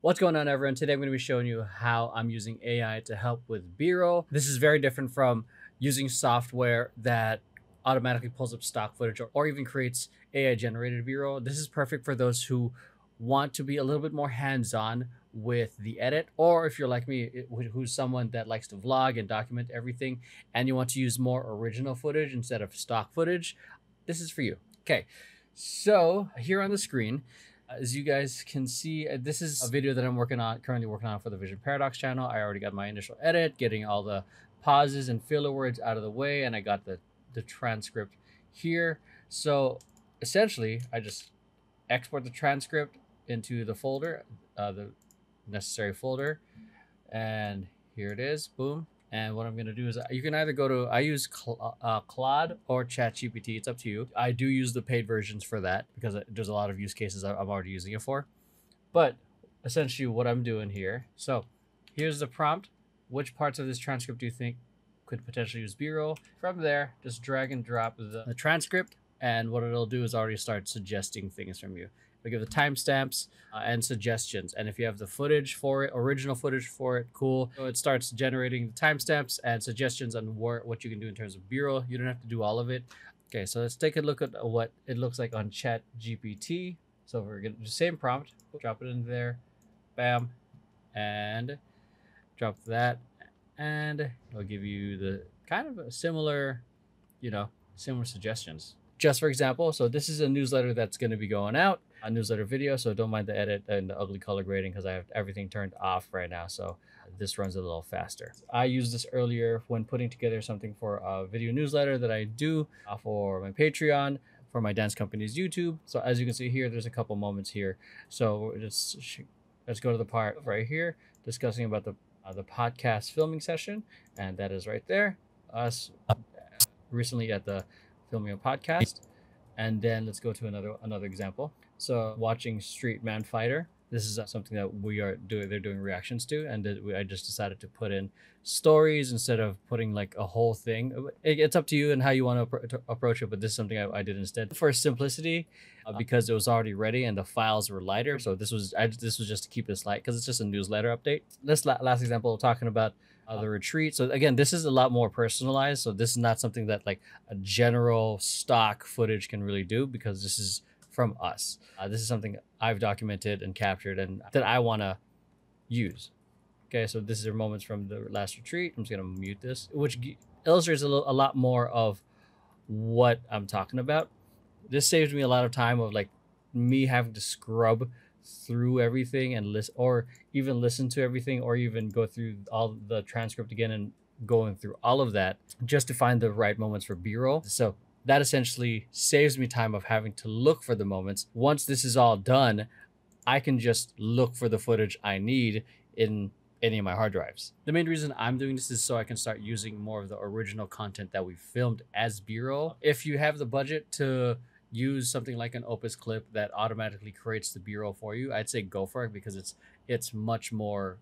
What's going on, everyone? Today I'm going to be showing you how I'm using AI to help with B-roll. This is very different from using software that automatically pulls up stock footage or even creates AI generated B-roll. This is perfect for those who want to be a little bit more hands-on with the edit, or if you're like me, who's someone that likes to vlog and document everything and you want to use more original footage instead of stock footage, this is for you. Okay, so here on the screen, as you guys can see, this is a video that I'm currently working on for the Vision Paradox channel. I already got my initial edit, getting all the pauses and filler words out of the way, and I got the transcript here. So essentially, I just export the transcript into the folder, the necessary folder, and here it is, boom. And what I'm going to do is you can either go to, I use Claude or ChatGPT. It's up to you. I do use the paid versions for that because there's a lot of use cases I'm already using it for. But essentially what I'm doing here. So here's the prompt. Which parts of this transcript do you think could potentially use B-roll? From there, just drag and drop the transcript. And what it'll do is already start suggesting things from you. It'll give the timestamps and suggestions. And if you have the footage for it, original footage for it, cool. So it starts generating the timestamps and suggestions on what you can do in terms of B-roll. You don't have to do all of it. Okay, so let's take a look at what it looks like on ChatGPT. So we're gonna do the same prompt, drop it in there, bam, and drop that. And it'll give you the kind of a similar, you know, similar suggestions. Just for example, so this is a newsletter that's going to be going out, a newsletter video. So don't mind the edit and the ugly color grading because I have everything turned off right now. So this runs a little faster. I used this earlier when putting together something for a video newsletter that I do for my Patreon, for my dance company's YouTube. So as you can see here, there's a couple moments here. So let's go to the part right here, discussing about the podcast filming session. And that is right there. Us recently at the filming a podcast. And then let's go to another example. So watching Street Man Fighter. This is something that we are doing. They're doing reactions to, and I just decided to put in stories instead of putting like a whole thing. It's up to you and how you want to approach it, but this is something I did instead for simplicity, because it was already ready and the files were lighter. So this was just to keep this light because it's just a newsletter update. This last example talking about the retreat. So again, this is a lot more personalized. So this is not something that like a general stock footage can really do because this is from us. This is something I've documented and captured and that I want to use. Okay, so this is our moments from the last retreat. I'm just going to mute this, which illustrates a lot more of what I'm talking about. This saves me a lot of time of like me having to scrub through everything and listen to everything, or even go through all the transcript again and going through all of that just to find the right moments for B-roll. So that essentially saves me time of having to look for the moments. Once this is all done, I can just look for the footage I need in any of my hard drives. The main reason I'm doing this is so I can start using more of the original content that we filmed as B-roll. If you have the budget to use something like an Opus Clip that automatically creates the B-roll for you, I'd say go for it because it's much more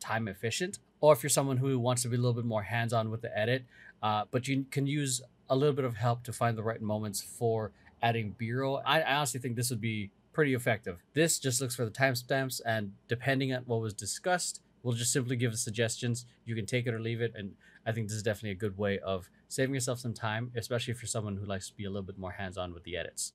time efficient. Or if you're someone who wants to be a little bit more hands-on with the edit, but you can use a little bit of help to find the right moments for adding B-roll. I honestly think this would be pretty effective. This just looks for the timestamps, and depending on what was discussed, we'll just simply give the suggestions. You can take it or leave it. And I think this is definitely a good way of saving yourself some time, especially if you're someone who likes to be a little bit more hands-on with the edits.